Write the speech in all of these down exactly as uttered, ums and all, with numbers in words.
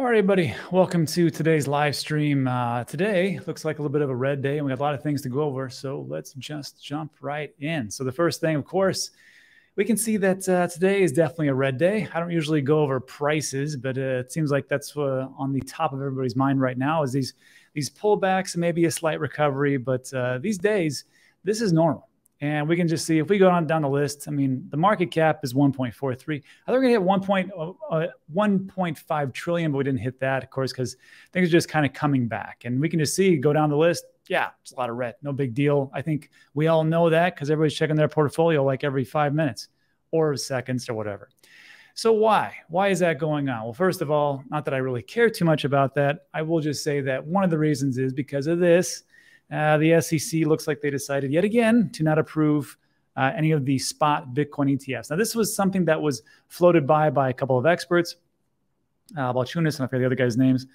All right, everybody, welcome to today's live stream. Uh, today looks like a little bit of a red day and we got a lot of things to go over, so let's just jump right in. So the first thing, of course, we can see that uh, today is definitely a red day. I don't usually go over prices, but uh, it seems like that's uh, on the top of everybody's mind right now is these, these pullbacks and maybe a slight recovery, but uh, these days, this is normal. And we can just see if we go on down the list. I mean, the market cap is one point four three. I think we're going to hit one point five trillion, but we didn't hit that, of course, because things are just kind of coming back. And we can just see, go down the list. Yeah, it's a lot of red. No big deal. I think we all know that because everybody's checking their portfolio like every five minutes or seconds or whatever. So why? Why is that going on? Well, first of all, not that I really care too much about that. I will just say that one of the reasons is because of this. Uh, the S E C looks like they decided yet again to not approve uh, any of the spot Bitcoin E T Fs. Now, this was something that was floated by by a couple of experts, uh, Balchunas and I forget the other guys' names,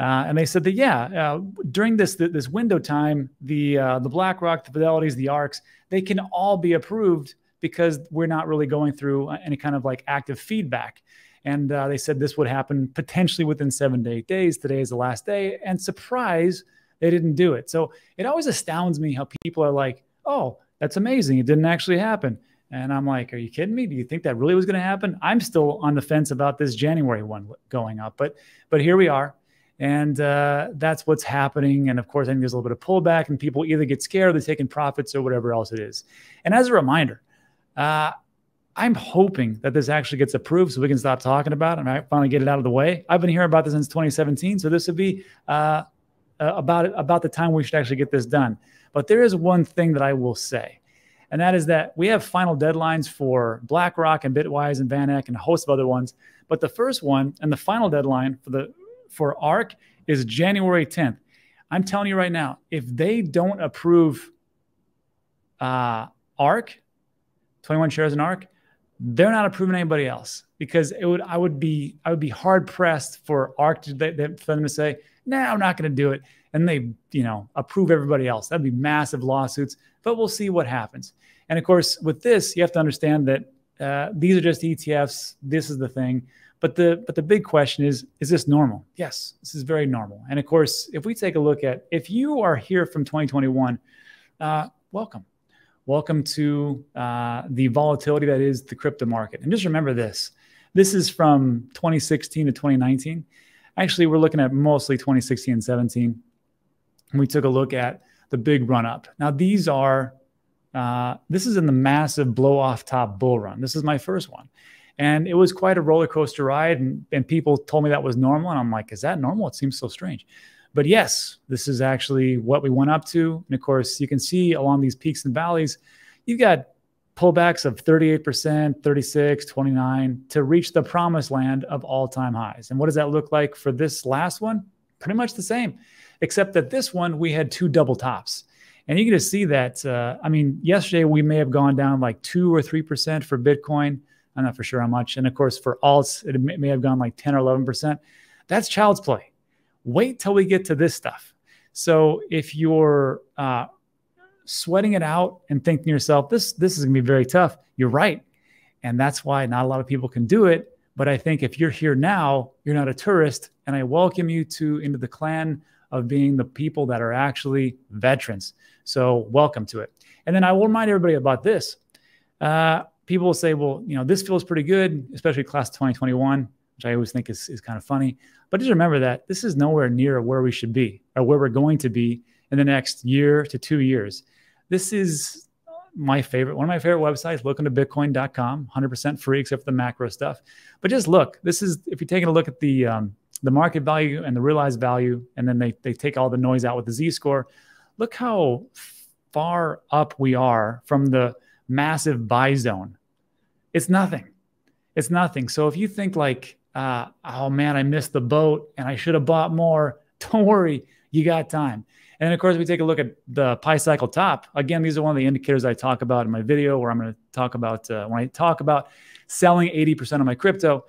uh, and they said that yeah, uh, during this th this window time, the uh, the BlackRock, the Fidelities, the ARKs, they can all be approved because we're not really going through any kind of like active feedback. And uh, they said this would happen potentially within seven to eight days. Today is the last day, and surprise, they didn't do it. So it always astounds me how people are like, oh, that's amazing. It didn't actually happen. And I'm like, are you kidding me? Do you think that really was going to happen? I'm still on the fence about this January one going up, but but here we are. And uh, that's what's happening. And of course, I think there's a little bit of pullback and people either get scared, they're taking profits or whatever else it is. And as a reminder, uh, I'm hoping that this actually gets approved so we can stop talking about it and I finally get it out of the way. I've been hearing about this since twenty seventeen. So this would be... Uh, Uh, about it, about the time we should actually get this done. But there is one thing that I will say, and that is that we have final deadlines for BlackRock and Bitwise and VanEck and a host of other ones. But the first one and the final deadline for the for ARK is January tenth. I'm telling you right now, if they don't approve uh, ARK, twenty-one shares in ARK, they're not approving anybody else because it would I would be I would be hard pressed for ARK to, they, they, for them to say, no, nah, I'm not going to do it. And they, you know, approve everybody else. That'd be massive lawsuits, but we'll see what happens. And of course, with this, you have to understand that uh, these are just E T Fs. This is the thing. But the but the big question is, is this normal? Yes, this is very normal. And of course, if we take a look at, if you are here from twenty twenty-one, uh, welcome. Welcome to uh, the volatility that is the crypto market. And just remember this. This is from twenty sixteen to twenty nineteen. Actually, we're looking at mostly twenty sixteen and seventeen. And we took a look at the big run up. Now, these are, uh, this is in the massive blow off top bull run. This is my first one. And it was quite a roller coaster ride. And, and people told me that was normal. And I'm like, is that normal? It seems so strange. But yes, this is actually what we went up to. And of course, you can see along these peaks and valleys, you've got pullbacks of thirty-eight percent, thirty-six, twenty-nine to reach the promised land of all-time highs. And what does that look like for this last one? Pretty much the same, except that this one, we had two double tops. And you can just see that, uh, I mean, yesterday we may have gone down like two or three percent for Bitcoin. I'm not for sure how much. And of course, for alts, it may have gone like ten or eleven percent. That's child's play. Wait till we get to this stuff. So if you're... Uh, sweating it out and thinking to yourself, this, this is going to be very tough. You're right. And that's why not a lot of people can do it. But I think if you're here now, you're not a tourist. And I welcome you to into the clan of being the people that are actually veterans. So welcome to it. And then I will remind everybody about this. Uh, people will say, well, you know, this feels pretty good, especially class twenty twenty-one, which I always think is, is kind of funny. But just remember that this is nowhere near where we should be or where we're going to be in the next year to two years. This is my favorite, one of my favorite websites, look into bitcoin dot com, one hundred percent free except for the macro stuff. But just look, this is, if you're taking a look at the um, the market value and the realized value, and then they, they take all the noise out with the Z-score, look how far up we are from the massive buy zone. It's nothing. It's nothing. So if you think like, uh, oh man, I missed the boat and I should have bought more, don't worry, you got time. And of course, we take a look at the Pi Cycle Top. Again, these are one of the indicators I talk about in my video where I'm going to talk about uh, when I talk about selling eighty percent of my crypto.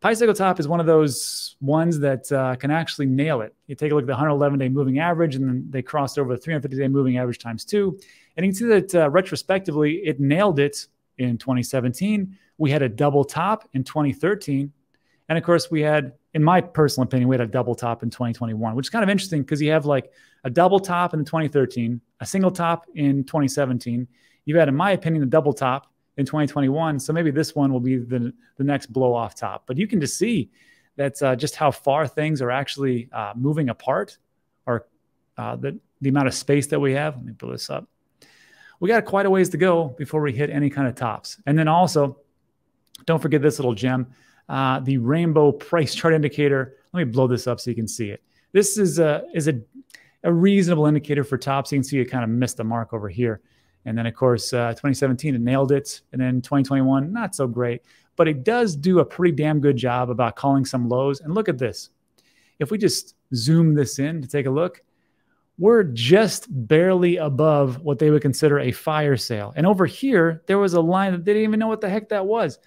Pi Cycle Top is one of those ones that uh, can actually nail it. You take a look at the one hundred eleven day moving average, and then they crossed over the three hundred fifty day moving average times two. And you can see that uh, retrospectively, it nailed it in twenty seventeen. We had a double top in twenty thirteen. And of course we had, in my personal opinion, we had a double top in twenty twenty-one, which is kind of interesting because you have like a double top in twenty thirteen, a single top in twenty seventeen. You've had, in my opinion, a double top in twenty twenty-one. So maybe this one will be the, the next blow off top. But you can just see that's uh, just how far things are actually uh, moving apart, or uh, the, the amount of space that we have. Let me pull this up. We got quite a ways to go before we hit any kind of tops. And then also, don't forget this little gem, uh, the rainbow price chart indicator. Let me blow this up so you can see it. This is a, is a, a reasonable indicator for tops. You can see it kind of missed the mark over here. And then, of course, uh, twenty seventeen, it nailed it. And then twenty twenty-one, not so great. But it does do a pretty damn good job about calling some lows. And look at this. If we just zoom this in to take a look, we're just barely above what they would consider a fire sale. And over here, there was a line that they didn't even know what the heck that was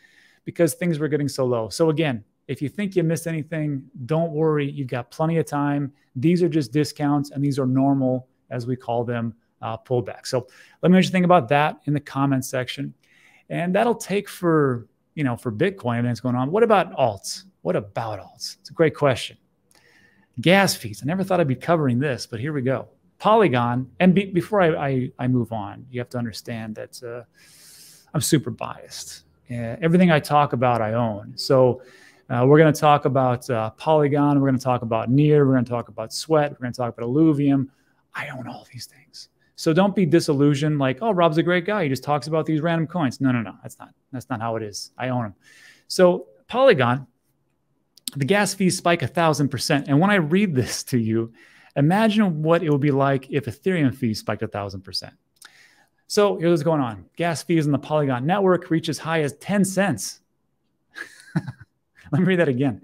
because things were getting so low. So again, if you think you missed anything, don't worry. You've got plenty of time. These are just discounts, and these are normal, as we call them, uh, pullbacks. So let me know what you think about that in the comments section. And that'll take for, you know, for Bitcoin, everything that's going on. What about alts? What about alts? It's a great question. Gas fees. I never thought I'd be covering this, but here we go. Polygon. And be, before I, I, I move on, you have to understand that uh, I'm super biased. Uh, everything I talk about, I own. So uh, we're going to talk about uh, Polygon. We're going to talk about Near. We're going to talk about Sweat. We're going to talk about Illuvium. I own all these things. So don't be disillusioned like, oh, Rob's a great guy. He just talks about these random coins. No, no, no. That's not, that's not how it is. I own them. So Polygon. The gas fees spike one thousand percent. And when I read this to you, imagine what it would be like if Ethereum fees spiked one thousand percent. So here's what's going on. Gas fees in the Polygon network reach as high as ten cents. Let me read that again.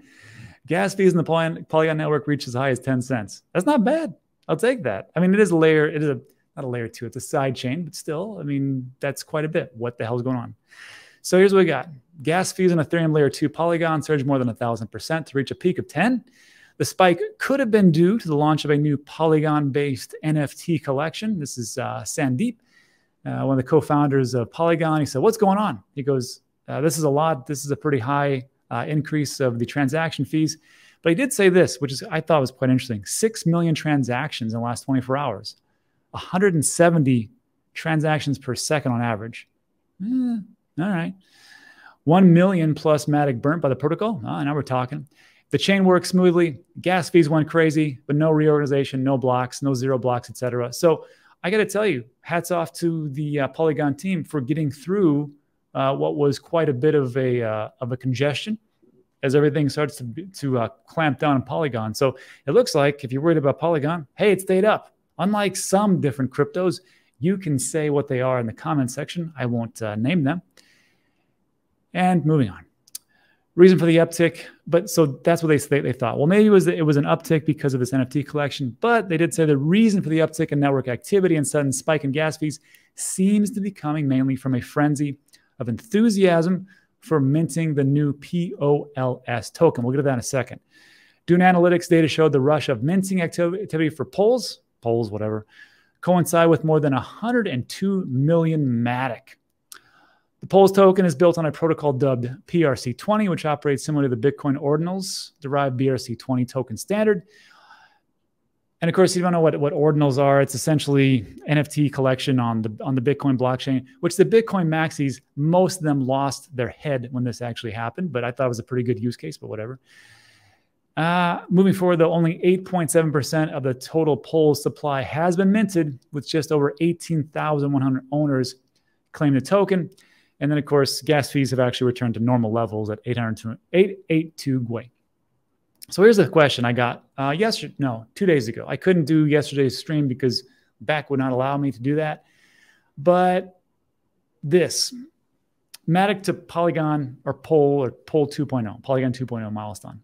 Gas fees in the Poly Polygon network reach as high as ten cents. That's not bad. I'll take that. I mean, it is a layer. It is a, not a layer two. It's a side chain, but still, I mean, that's quite a bit. What the hell's going on? So here's what we got. Gas fees on Ethereum layer two Polygon surged more than one thousand percent to reach a peak of ten. The spike could have been due to the launch of a new Polygon-based N F T collection. This is uh, Sandeep, uh, one of the co-founders of Polygon. He said, what's going on? He goes, uh, this is a lot. This is a pretty high uh, increase of the transaction fees. But he did say this, which is I thought was quite interesting. six million transactions in the last twenty-four hours. one hundred seventy transactions per second on average. Eh, all right. one million plus MATIC burnt by the protocol. Ah, now we're talking. The chain worked smoothly. Gas fees went crazy, but no reorganization, no blocks, no zero blocks, et cetera. So I got to tell you, hats off to the uh, Polygon team for getting through uh, what was quite a bit of a, uh, of a congestion as everything starts to, to uh, clamp down on Polygon. So it looks like if you're worried about Polygon, hey, it stayed up. Unlike some different cryptos, you can say what they are in the comment section. I won't uh, name them. And moving on. Reason for the uptick, but so that's what they they, they thought. Well, maybe it was, it was an uptick because of this N F T collection, but they did say the reason for the uptick in network activity and sudden spike in gas fees seems to be coming mainly from a frenzy of enthusiasm for minting the new P O L S token. We'll get to that in a second. Dune Analytics data showed the rush of minting activity for POLS, POLS, whatever, coincide with more than one hundred two million MATIC. The POLS token is built on a protocol dubbed P R C twenty, which operates similar to the Bitcoin ordinals derived B R C twenty token standard. And of course, you don't know what, what ordinals are. It's essentially N F T collection on the, on the Bitcoin blockchain, which the Bitcoin maxis, most of them lost their head when this actually happened, but I thought it was a pretty good use case, but whatever. Uh, moving forward, though, only eight point seven percent of the total POLS supply has been minted, with just over eighteen thousand one hundred owners claiming the token. And then, of course, gas fees have actually returned to normal levels at eight eighty-two Gwei. So here's a question I got uh, yesterday, no, two days ago. I couldn't do yesterday's stream because back would not allow me to do that. But this, MATIC to Polygon or POL or POL two point oh, Polygon two point oh milestone.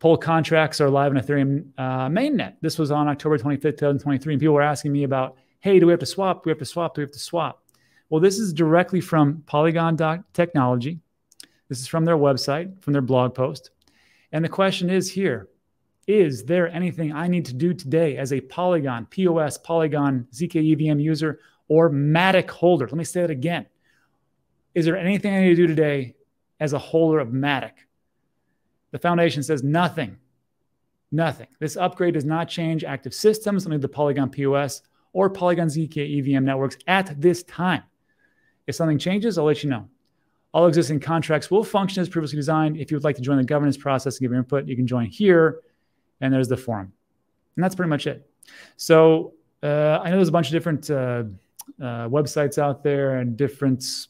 POL contracts are live in Ethereum uh, mainnet. This was on October twenty-fifth, two thousand twenty-three. And people were asking me about, hey, do we have to swap? Do we have to swap? Do we have to swap? Well, this is directly from polygon dot technology. This is from their website, from their blog post. And the question is here, is there anything I need to do today as a Polygon, P O S, Polygon, Z K E V M user, or MATIC holder? Let me say that again. Is there anything I need to do today as a holder of MATIC? The foundation says nothing, nothing. This upgrade does not change active systems under the Polygon P O S or Polygon Z K E V M networks at this time. If something changes, I'll let you know. All existing contracts will function as previously designed. If you would like to join the governance process and give your input, you can join here. And there's the forum. And that's pretty much it. So uh, I know there's a bunch of different uh, uh, websites out there and different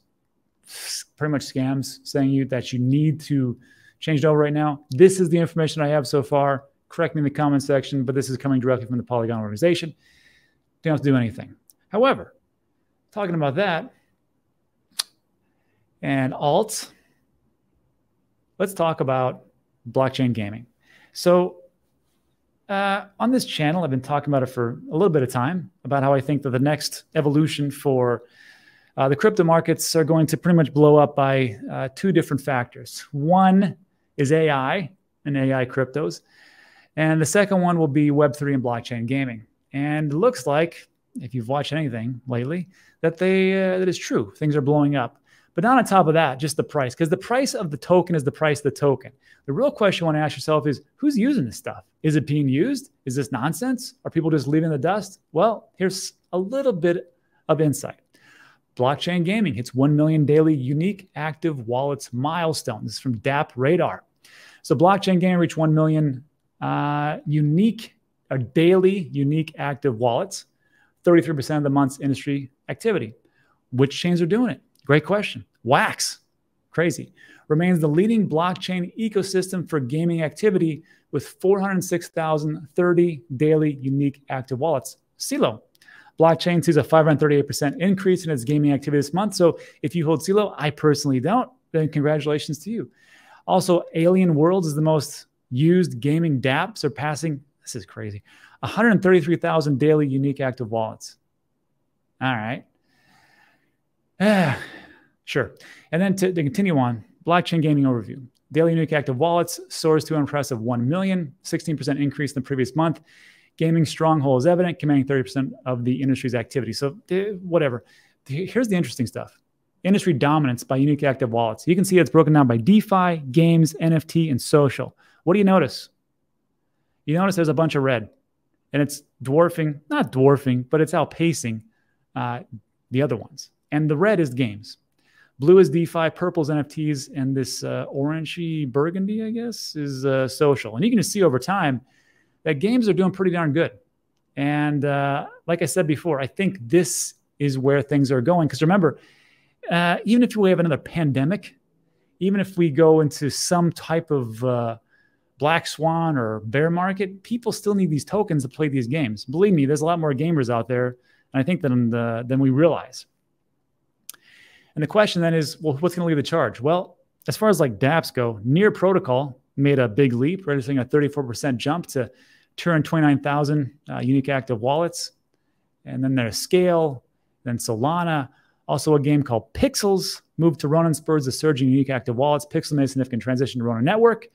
pretty much scams saying you that you need to change it over right now. This is the information I have so far. Correct me in the comment section, but this is coming directly from the Polygon organization. Don't have to do anything. However, talking about that, and alt, let's talk about blockchain gaming. So uh, on this channel, I've been talking about it for a little bit of time, about how I think that the next evolution for uh, the crypto markets are going to pretty much blow up by uh, two different factors. One is A I and A I cryptos. And the second one will be Web three and blockchain gaming. And it looks like, if you've watched anything lately, that they uh, that is true. Things are blowing up. But not on top of that, just the price, because the price of the token is the price of the token. The real question you want to ask yourself is, who's using this stuff? Is it being used? Is this nonsense? Are people just leaving the dust? Well, here's a little bit of insight. Blockchain gaming hits one million daily unique active wallets milestone. This is from Dapp Radar. So blockchain gaming reached one million uh, unique or daily unique active wallets, thirty-three percent of the month's industry activity. Which chains are doing it? Great question. Wax, crazy, remains the leading blockchain ecosystem for gaming activity with four hundred six thousand thirty daily unique active wallets. Celo, blockchain sees a five hundred thirty-eight percent increase in its gaming activity this month. So if you hold Celo, I personally don't, then congratulations to you. Also, Alien Worlds is the most used gaming dApp, surpassing, this is crazy, one hundred thirty-three thousand daily unique active wallets. All right. Sure. And then to, to continue on, blockchain gaming overview. Daily unique active wallets soars to an impressive one million, sixteen percent increase in the previous month. Gaming stronghold is evident, commanding thirty percent of the industry's activity. So whatever. Here's the interesting stuff. Industry dominance by unique active wallets. You can see it's broken down by DeFi, games, N F T, and social. What do you notice? You notice there's a bunch of red. And it's dwarfing, not dwarfing, but it's outpacing uh, the other ones. And the red is games. Blue is DeFi, purple is N F Ts, and this uh, orangey burgundy, I guess, is uh, social. And you can just see over time that games are doing pretty darn good. And uh, like I said before, I think this is where things are going. Because remember, uh, even if we have another pandemic, even if we go into some type of uh, black swan or bear market, people still need these tokens to play these games. Believe me, there's a lot more gamers out there, and I think, than, the, than we realize. And the question then is, well, what's going to lead the charge? Well, as far as like dApps go, Near protocol made a big leap, registering a thirty-four percent jump to two hundred twenty-nine thousand uh, unique active wallets. And then there's Scale, then Solana. Also a game called Pixels moved to Ronin spurs the surging unique active wallets. Pixel made a significant transition to Ronin network,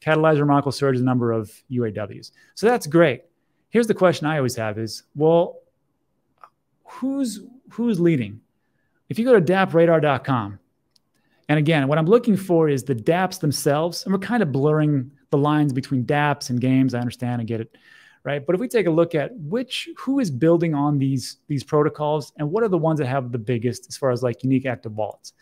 catalyzed a remarkable surge in the number of U A Ws. So that's great. Here's the question I always have is, well, who's who's leading? If you go to dapp radar dot com, and again, what I'm looking for is the dApps themselves, and we're kind of blurring the lines between dApps and games. I understand, I get it, right? But if we take a look at which, who is building on these, these protocols, and what are the ones that have the biggest as far as like unique active wallets?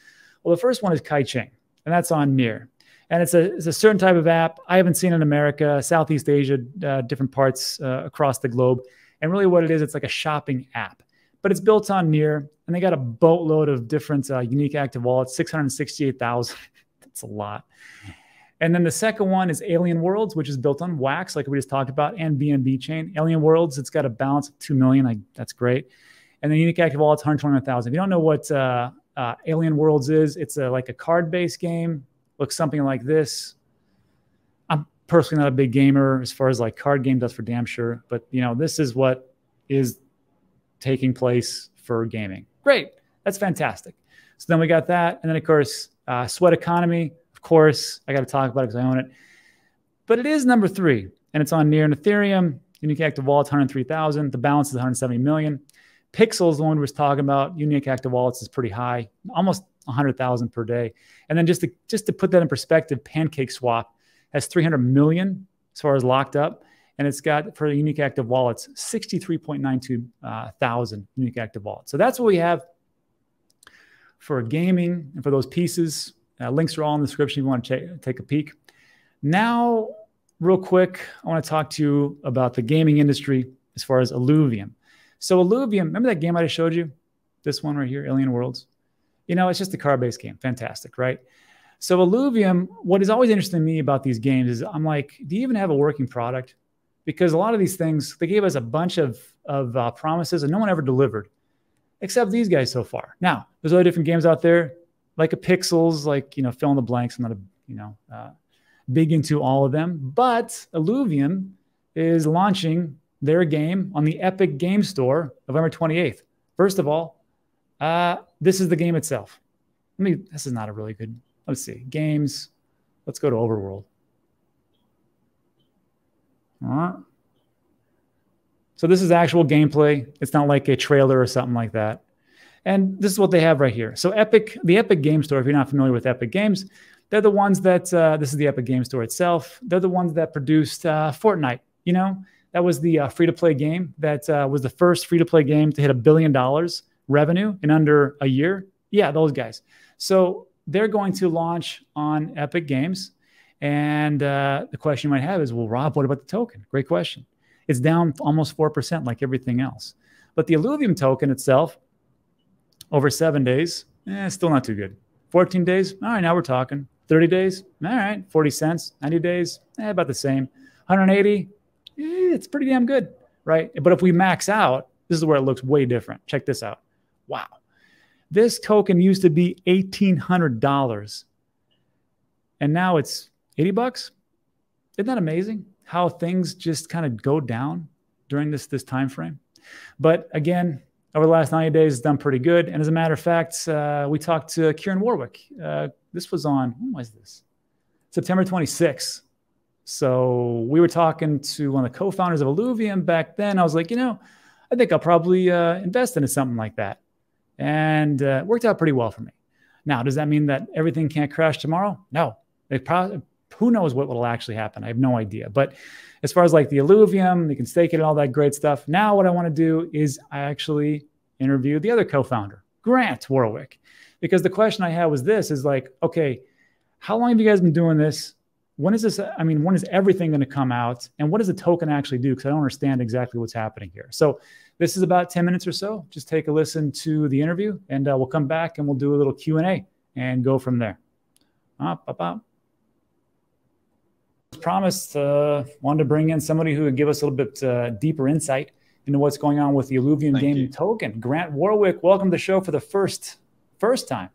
Well, the first one is Kaicheng, and that's on Near. And it's a, it's a certain type of app I haven't seen in America, Southeast Asia, uh, different parts uh, across the globe. And really what it is, it's like a shopping app. But it's built on Near, and they got a boatload of different uh, unique active wallets, six hundred sixty-eight thousand. That's a lot. And then the second one is Alien Worlds, which is built on Wax, like we just talked about, and B N B chain. Alien Worlds, it's got a balance of two million. Like, that's great. And then unique active wallets, one hundred twenty-one thousand. If you don't know what uh, uh, Alien Worlds is, it's a, like a card-based game. Looks something like this. I'm personally not a big gamer as far as like card game does for damn sure. But, you know, this is what is taking place for gaming. Great. That's fantastic. So then we got that. And then, of course, uh, Sweat economy. Of course, I got to talk about it because I own it. But it is number three, and it's on Near and Ethereum. Unique active wallets, one hundred three thousand. The balance is one hundred seventy million. Pixels, the one we were talking about, unique active wallets is pretty high, almost one hundred thousand per day. And then just to, just to put that in perspective, PancakeSwap has three hundred million as far as locked up. And it's got, for the unique active wallets, sixty-three point nine two uh, thousand unique active wallets. So that's what we have for gaming and for those pieces. Uh, links are all in the description if you want to ch- take a peek. Now, real quick, I want to talk to you about the gaming industry as far as Illuvium. So Illuvium, remember that game I just showed you? This one right here, Alien Worlds. You know, it's just a card-based game. Fantastic, right? So Illuvium, what is always interesting to me about these games is I'm like, do you even have a working product? Because a lot of these things, they gave us a bunch of, of uh, promises and no one ever delivered, except these guys so far. Now, there's other different games out there, like a Pixels, like, you know, fill in the blanks. I'm not a, you know, uh, big into all of them. But Illuvium is launching their game on the Epic Game Store November twenty-eighth. First of all, uh, this is the game itself. Let me, this is not a really good, let's see, games. Let's go to Overworld. So this is actual gameplay. It's not like a trailer or something like that. And this is what they have right here. So Epic, the Epic Game Store, if you're not familiar with Epic Games, they're the ones that, uh, this is the Epic Game Store itself. They're the ones that produced uh, Fortnite. You know, that was the uh, free-to-play game that uh, was the first free-to-play game to hit a billion dollars revenue in under a year. Yeah, those guys. So they're going to launch on Epic Games. And uh, the question you might have is, well, Rob, what about the token? Great question. It's down almost four percent like everything else. But the Illuvium token itself, over seven days, eh, still not too good. fourteen days, all right, now we're talking. thirty days, all right, forty cents. ninety days, eh, about the same. one hundred eighty, eh, it's pretty damn good, right? But if we max out, this is where it looks way different. Check this out. Wow. This token used to be eighteen hundred dollars, and now it's eighty bucks. Isn't that amazing how things just kind of go down during this, this time frame? But again, over the last ninety days, it's done pretty good. And as a matter of fact, uh, we talked to Kieran Warwick. Uh, this was on, when was this? September twenty-sixth. So we were talking to one of the co-founders of Illuvium back then. I was like, you know, I think I'll probably uh, invest into something like that. And uh, it worked out pretty well for me. Now, does that mean that everything can't crash tomorrow? No. It probably, who knows what will actually happen? I have no idea. But as far as like the Illuvium, you can stake it and all that great stuff. Now what I want to do is I actually interview the other co-founder, Grant Warwick, because the question I had was this, is like, okay, how long have you guys been doing this? When is this, I mean, when is everything going to come out? And what does the token actually do? Because I don't understand exactly what's happening here. So this is about ten minutes or so. Just take a listen to the interview and uh, we'll come back and we'll do a little Q and A and go from there. Up, up, up. Promised, uh, wanted to bring in somebody who would give us a little bit uh, deeper insight into what's going on with the Illuvium Thank game you. token. Grant Warwick, welcome to the show for the first first time.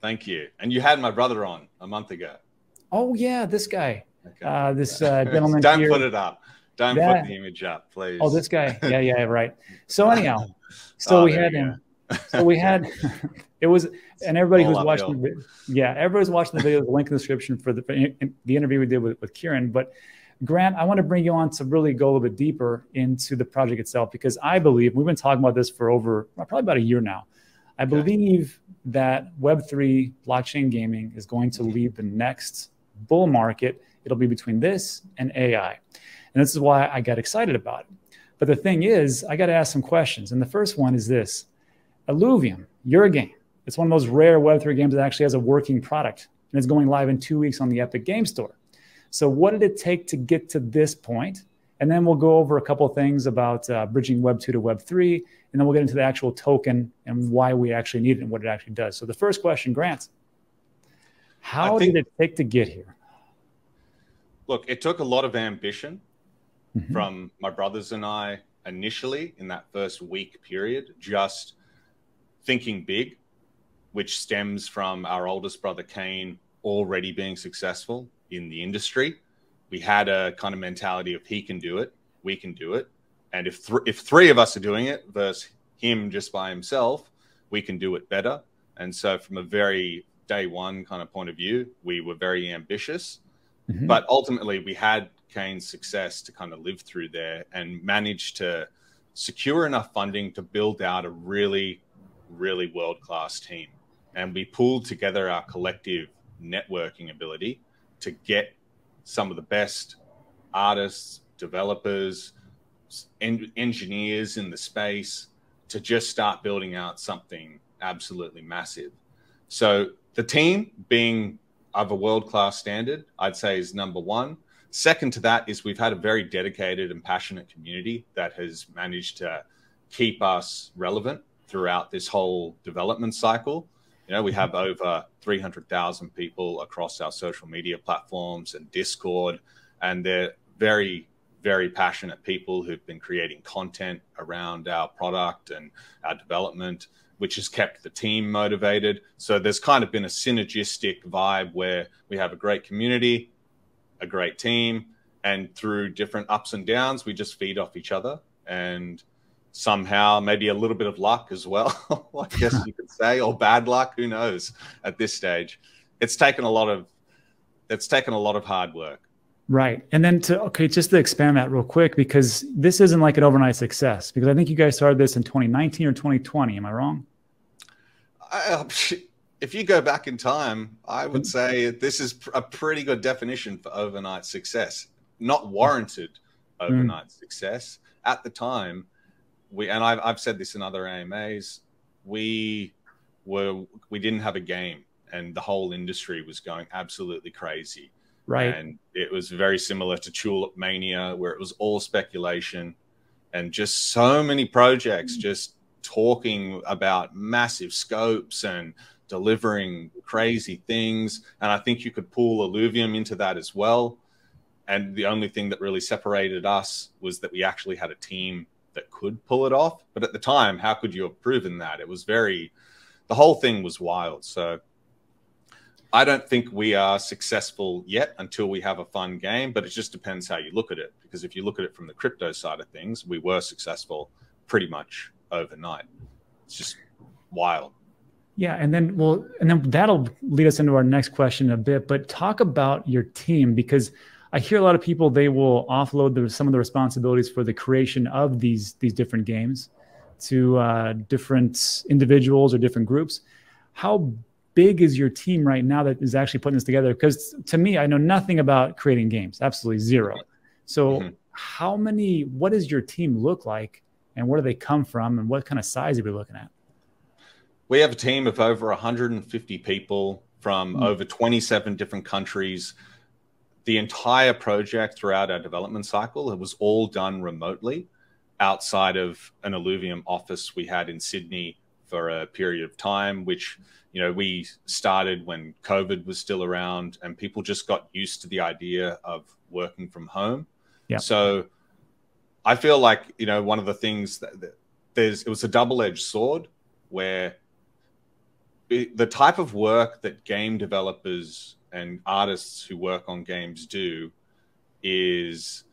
Thank you. And you had my brother on a month ago. Oh yeah, this guy, okay. uh, this uh, gentleman. Don't here. put it up. Don't that, put the image up, please. Oh, this guy. Yeah, yeah, right. So anyhow, so oh, we had him. So we had. It was, and everybody who's watching, the, yeah, everybody's watching the video. The link in the description for the, for the interview we did with, with Kieran. But Grant, I want to bring you on to really go a little bit deeper into the project itself, because I believe we've been talking about this for over well, probably about a year now. I okay. believe that Web three blockchain gaming is going to lead the next bull market. It'll be between this and A I, and this is why I got excited about it. But the thing is, I got to ask some questions, and the first one is this: Illuvium, your game. It's one of those rare Web three games that actually has a working product, and it's going live in two weeks on the Epic Game Store. So what did it take to get to this point? And then we'll go over a couple of things about uh, bridging Web two to Web three, and then we'll get into the actual token and why we actually need it and what it actually does. So the first question, Grant, how did it take to get here? Look, it took a lot of ambition mm-hmm. from my brothers and I initially in that first week period, just thinking big, which stems from our oldest brother, Kane, already being successful in the industry. We had a kind of mentality of he can do it, we can do it. And if, th if three of us are doing it versus him just by himself, we can do it better. And so from a very day one kind of point of view, we were very ambitious. Mm-hmm. But ultimately, we had Kane's success to kind of live through there and managed to secure enough funding to build out a really, really world-class team. And we pulled together our collective networking ability to get some of the best artists, developers, en engineers in the space to just start building out something absolutely massive. So the team being of a world-class standard, I'd say, is number one. Second to that is we've had a very dedicated and passionate community that has managed to keep us relevant throughout this whole development cycle. You know, we have over three hundred thousand people across our social media platforms and Discord, and they're very, very passionate people who've been creating content around our product and our development, which has kept the team motivated. So there's kind of been a synergistic vibe where we have a great community, a great team, and through different ups and downs, we just feed off each other, and somehow maybe a little bit of luck as well, I guess you could say, or bad luck, who knows at this stage. It's taken a lot of, it's taken a lot of hard work. Right. And then to, okay, just to expand that real quick, because this isn't like an overnight success, because I think you guys started this in twenty nineteen or twenty twenty. Am I wrong? I, if you go back in time, I would say this is a pretty good definition for overnight success, not warranted overnight mm. success. At the time, we, and I've, I've said this in other A M As, we were, we didn't have a game, and the whole industry was going absolutely crazy. Right. And it was very similar to Tulip Mania, where it was all speculation and just so many projects just talking about massive scopes and delivering crazy things. And I think you could pull Illuvium into that as well. And the only thing that really separated us was that we actually had a team that could pull it off. But at the time, how could you have proven that? It was very, the whole thing was wild. So I don't think we are successful yet until we have a fun game, but it just depends how you look at it. Because if you look at it from the crypto side of things, we were successful pretty much overnight. It's just wild. Yeah, and then well, and then that'll lead us into our next question a bit. But talk about your team, because I hear a lot of people, they will offload the, some of the responsibilities for the creation of these these different games to uh, different individuals or different groups. How big is your team right now that is actually putting this together? Because to me, I know nothing about creating games, absolutely zero. So mm-hmm. how many, what does your team look like, and where do they come from, and what kind of size are we looking at? We have a team of over one hundred fifty people from mm-hmm. over twenty-seven different countries. The entire project throughout our development cycle, it was all done remotely outside of an Illuvium office we had in Sydney for a period of time, which, you know, we started when COVID was still around, and people just got used to the idea of working from home. Yeah. So I feel like, you know, one of the things that, that there's, it was a double-edged sword where it, the type of work that game developers and artists who work on games do is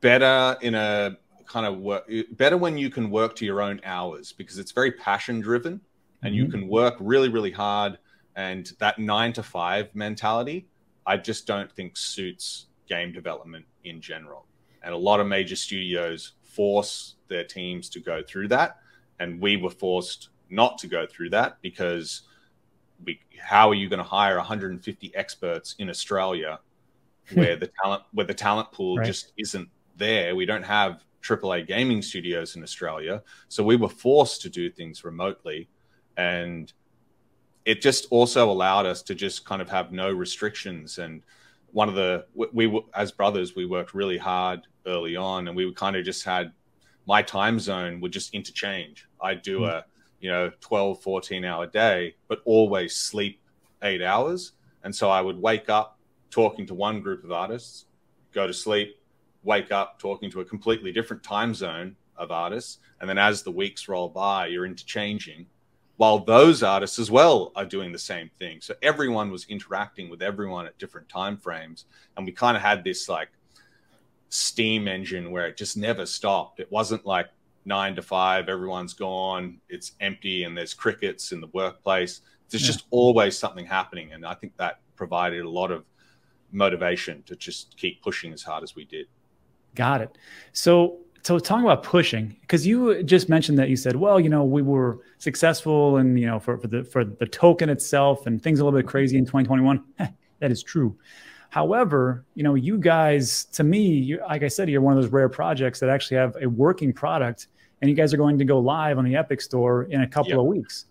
better in a, kind of work better when you can work to your own hours, because it's very passion driven, and mm-hmm. you can work really, really hard, and that nine to five mentality I just don't think suits game development in general. And a lot of major studios force their teams to go through that, and we were forced not to go through that, because we, how are you going to hire one hundred fifty experts in Australia where the talent where the talent pool right. just isn't there? We don't have triple A gaming studios in Australia. So we were forced to do things remotely. And it just also allowed us to just kind of have no restrictions. And one of the, we, we as brothers, we worked really hard early on, and we kind of just had, my time zone would just interchange. I'd do mm. a, you know, twelve, fourteen hour day, but always sleep eight hours. And so I would wake up talking to one group of artists, go to sleep, wake up talking to a completely different time zone of artists. And then as the weeks roll by, you're interchanging, while those artists as well are doing the same thing. So everyone was interacting with everyone at different time frames. And we kind of had this like steam engine where it just never stopped. It wasn't like nine to five, everyone's gone, it's empty, and there's crickets in the workplace. There's yeah. just always something happening. And I think that provided a lot of motivation to just keep pushing as hard as we did. Got it. So, so talking about pushing, because you just mentioned that you said, well, you know, we were successful, and, you know, for, for the, for the token itself, and things a little bit crazy in twenty twenty-one. That is true. However, you know, you guys, to me, you, like I said, you're one of those rare projects that actually have a working product, and you guys are going to go live on the Epic Store in a couple yep. of weeks.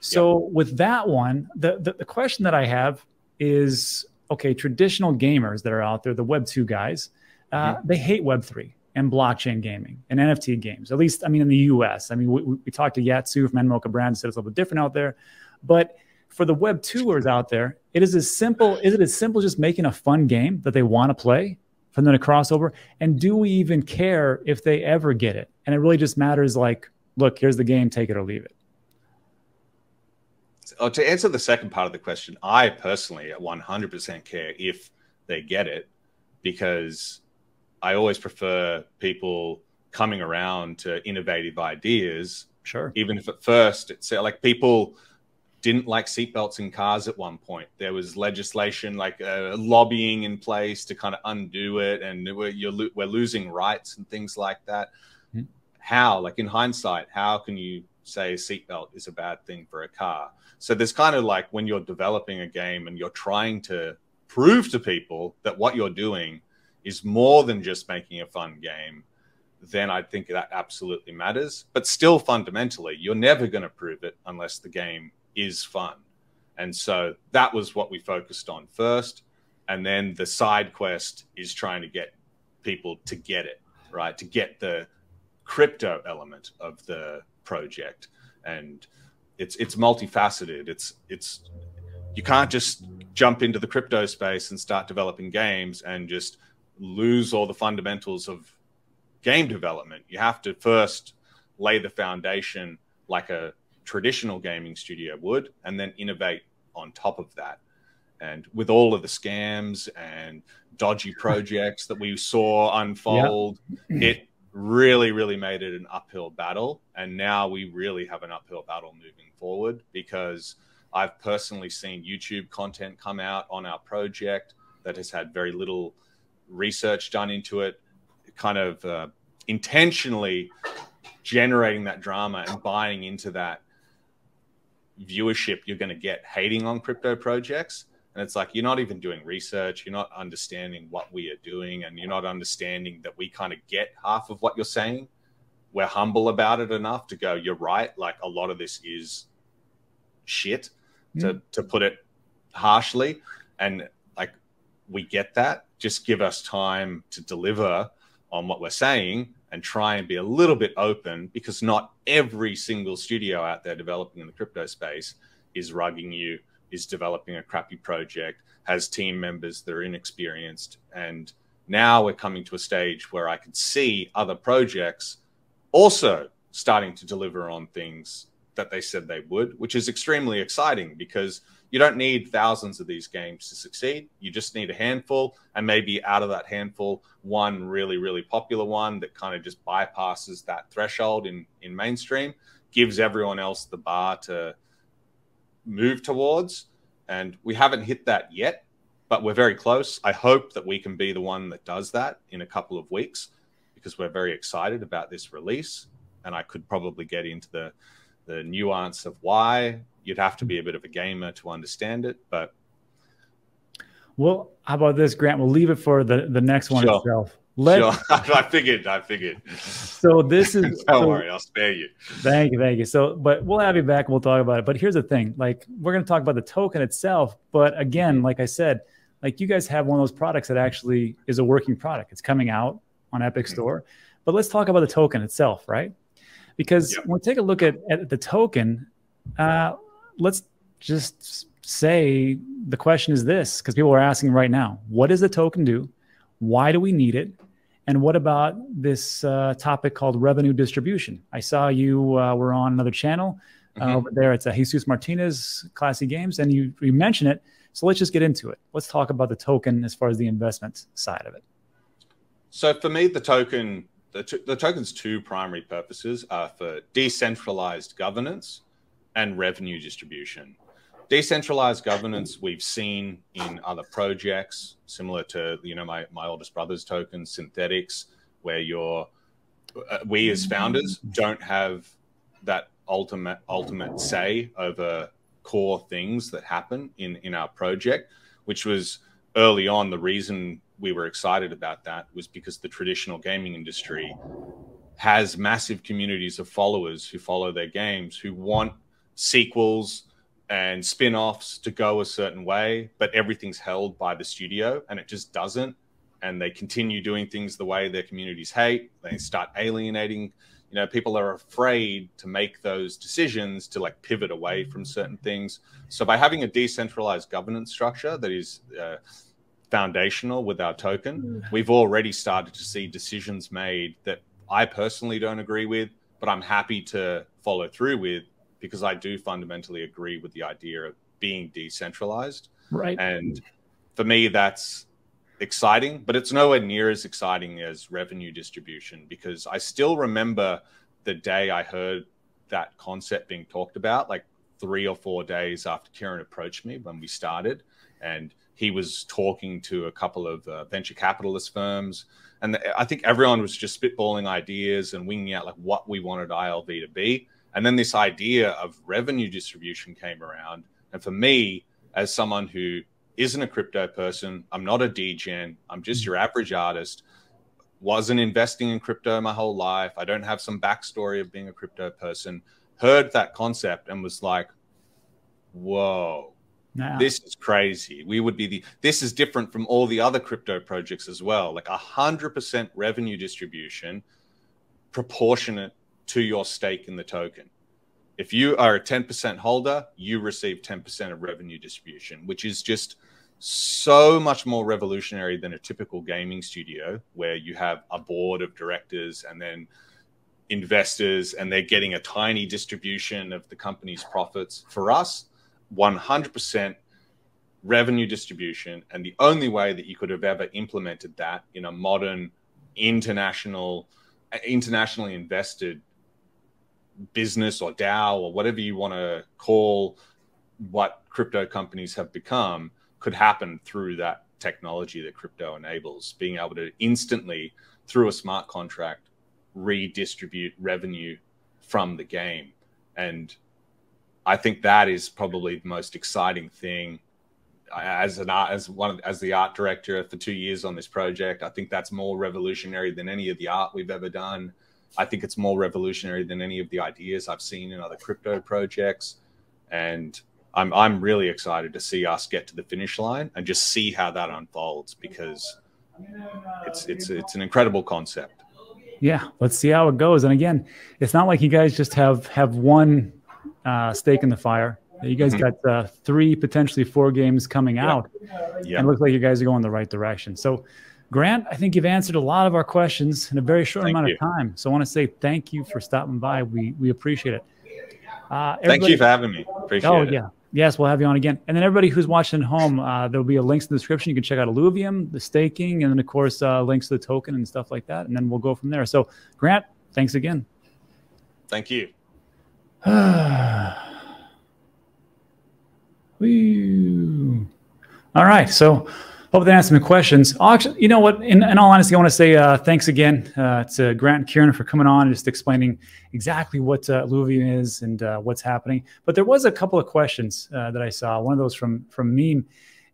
So yep. with that one, the, the, the question that I have is, okay, traditional gamers that are out there, the Web two guys, uh, mm-hmm. they hate Web three and blockchain gaming and N F T games, at least, I mean, in the U S. I mean, we, we talked to Yatsu from Enmocha Brand, said it's a little bit different out there. But for the Web twoers out there, it is as simple, is it as simple just making a fun game that they want to play from then a crossover? And do we even care if they ever get it? And it really just matters like, look, here's the game, take it or leave it. Oh, to answer the second part of the question, I personally one hundred percent care if they get it, because I always prefer people coming around to innovative ideas. Sure. Even if at first it's like people didn't like seatbelts in cars at one point. There was legislation like uh, lobbying in place to kind of undo it. And we're, you're lo we're losing rights and things like that. Mm-hmm. How, like in hindsight, how can you say a seatbelt is a bad thing for a car? So there's kind of like when you're developing a game and you're trying to prove to people that what you're doing is more than just making a fun game, then I think that absolutely matters. But still fundamentally, you're never going to prove it unless the game is fun. And so that was what we focused on first. And then the side quest is trying to get people to get it, right? To get the crypto element of the project. And it's it's multifaceted. It's it's you can't just jump into the crypto space and start developing games and just lose all the fundamentals of game development. You have to first lay the foundation like a traditional gaming studio would, and then innovate on top of that. And with all of the scams and dodgy projects that we saw unfold, yeah. it really, really made it an uphill battle. And now we really have an uphill battle moving forward, because I've personally seen YouTube content come out on our project that has had very little research done into it, kind of uh, intentionally generating that drama and buying into that viewership you're going to get hating on crypto projects. And it's like, you're not even doing research. You're not understanding what we are doing. And you're not understanding that we kind of get half of what you're saying. We're humble about it enough to go, you're right. Like a lot of this is shit, mm. to, to put it harshly. And like, we get that. Just give us time to deliver on what we're saying and try and be a little bit open, because not every single studio out there developing in the crypto space is rugging you, is developing a crappy project, has team members that are inexperienced. And now we're coming to a stage where I could see other projects also starting to deliver on things that they said they would, which is extremely exciting, because you don't need thousands of these games to succeed. You just need a handful, and maybe out of that handful, one really, really popular one that kind of just bypasses that threshold in, in mainstream, gives everyone else the bar to move towards. And we haven't hit that yet, but we're very close. I hope that we can be the one that does that in a couple of weeks, because we're very excited about this release. And I could probably get into the, the nuance of why. You'd have to be a bit of a gamer to understand it, but. Well, how about this, Grant? We'll leave it for the, the next one sure. itself. Let's... Sure. I figured, I figured. So this is. Don't so... worry, I'll spare you. Thank you, thank you. So, but we'll have you back and we'll talk about it. But here's the thing, like we're gonna talk about the token itself. But again, like I said, like you guys have one of those products that actually is a working product. It's coming out on Epic mm-hmm. Store. But let's talk about the token itself, right? Because yep. when we take a look at, at the token, uh, let's just say the question is this, because people are asking right now, what does the token do? Why do we need it? And what about this uh, topic called revenue distribution? I saw you uh, were on another channel uh, mm-hmm. over there. It's uh, Jesus Martinez, Classy Games, and you, you mentioned it. So let's just get into it. Let's talk about the token as far as the investment side of it. So for me, the token, the, to the token's two primary purposes are for decentralized governance and revenue distribution. Decentralized governance we've seen in other projects, similar to you know my, my oldest brother's token, Synthetics, where you're, uh, we as founders don't have that ultimate ultimate say over core things that happen in, in our project, which was early on, the reason we were excited about that was because the traditional gaming industry has massive communities of followers who follow their games, who want sequels and spin-offs to go a certain way, but everything's held by the studio and it just doesn't. And they continue doing things the way their communities hate. They start alienating. You know, people are afraid to make those decisions to like pivot away from certain things. So by having a decentralized governance structure that is uh, foundational with our token, we've already started to see decisions made that I personally don't agree with, but I'm happy to follow through with because I do fundamentally agree with the idea of being decentralized. Right. And for me, that's exciting, but it's nowhere near as exciting as revenue distribution, because I still remember the day I heard that concept being talked about, like three or four days after Kieran approached me when we started, and he was talking to a couple of uh, venture capitalist firms. And I think everyone was just spitballing ideas and winging out like what we wanted I L V to be. And then this idea of revenue distribution came around. And for me, as someone who isn't a crypto person, I'm not a degen, I'm just your average artist, wasn't investing in crypto my whole life, I don't have some backstory of being a crypto person, heard that concept and was like, whoa, nah. This is crazy. We would be the, this is different from all the other crypto projects as well. Like one hundred percent revenue distribution proportionate to your stake in the token. If you are a ten percent holder, you receive ten percent of revenue distribution, which is just so much more revolutionary than a typical gaming studio where you have a board of directors and then investors and they're getting a tiny distribution of the company's profits. For us, one hundred percent revenue distribution. And the only way that you could have ever implemented that in a modern international, internationally invested business or DAO or whatever you want to call what crypto companies have become could happen through that technology that crypto enables, being able to instantly, through a smart contract, redistribute revenue from the game. And I think that is probably the most exciting thing. As an art, as one of, as the art director for two years on this project, I think that's more revolutionary than any of the art we've ever done. I think it's more revolutionary than any of the ideas I've seen in other crypto projects. And I'm, I'm really excited to see us get to the finish line and just see how that unfolds, because it's, it's, it's an incredible concept. Yeah. Let's see how it goes. And again, it's not like you guys just have, have one uh, stake in the fire. You guys mm-hmm. got uh, three, potentially four games coming yeah. out. Yeah. And it looks like you guys are going the right direction. So Grant, I think you've answered a lot of our questions in a very short thank amount you. of time. So I want to say thank you for stopping by. We we appreciate it. Uh, thank you for having me. Appreciate oh, it. Oh, yeah. Yes, we'll have you on again. And then everybody who's watching at home, uh, there'll be a links in the description. You can check out Illuvium, the staking, and then, of course, uh, links to the token and stuff like that. And then we'll go from there. So, Grant, thanks again. Thank you. Woo. All right. So, hope they answered some questions. Auction, you know what? In, in all honesty, I want to say uh, thanks again uh, to Grant and Kieran for coming on and just explaining exactly what uh, Illuvium is and uh, what's happening. But there was a couple of questions uh, that I saw. One of those from from Meme,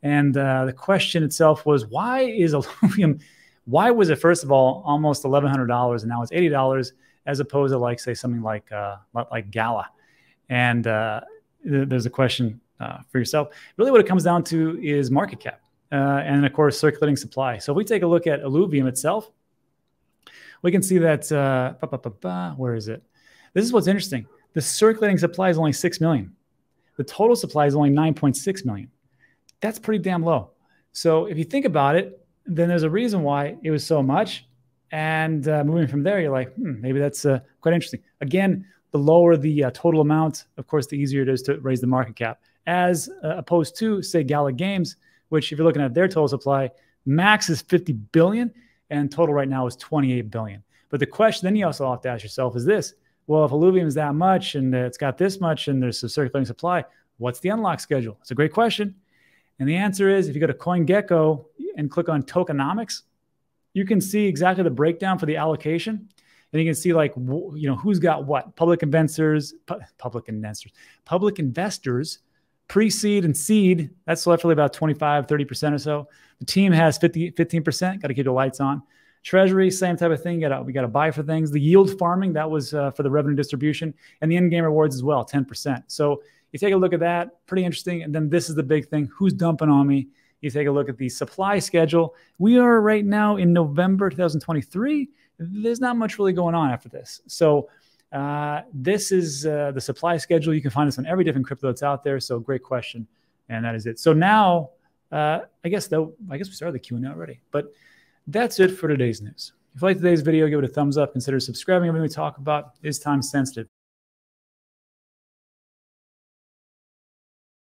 and uh, the question itself was, why is Illuvium? Why was it first of all almost eleven hundred dollars and now it's eighty dollars as opposed to like say something like uh, like Gala? And uh, there's a question uh, for yourself. Really, what it comes down to is market cap. Uh, and of course, circulating supply. So if we take a look at Illuvium itself, we can see that, uh, bah, bah, bah, bah, where is it? This is what's interesting. The circulating supply is only six million. The total supply is only nine point six million. That's pretty damn low. So if you think about it, then there's a reason why it was so much. And uh, moving from there, you're like, hmm, maybe that's uh, quite interesting. Again, the lower the uh, total amount, of course, the easier it is to raise the market cap, as uh, opposed to, say, Gala Games, which if you're looking at their total supply, max is fifty billion and total right now is twenty-eight billion. But the question then you also have to ask yourself is this, well, if Illuvium is that much and it's got this much and there's some circulating supply, what's the unlock schedule? It's a great question. And the answer is if you go to CoinGecko and click on tokenomics, you can see exactly the breakdown for the allocation. And you can see like, you know, who's got what, public investors, pu public investors, public investors Pre-seed and seed, that's roughly about twenty-five, thirty percent or so. The team has fifty, fifteen percent, got to keep the lights on. Treasury, same type of thing. Got to, we got to buy for things. The yield farming, that was uh, for the revenue distribution. And the in-game rewards as well, ten percent. So you take a look at that, pretty interesting. And then this is the big thing, who's dumping on me? You take a look at the supply schedule. We are right now in November two thousand twenty-three. There's not much really going on after this. So uh, this is uh, the supply schedule. You can find this on every different crypto that's out there. So great question. And that is it. So now uh, I guess though, I guess we started the Q and A already, but that's it for today's news. If you like today's video, give it a thumbs up. Consider subscribing. Everything we talk about is time sensitive.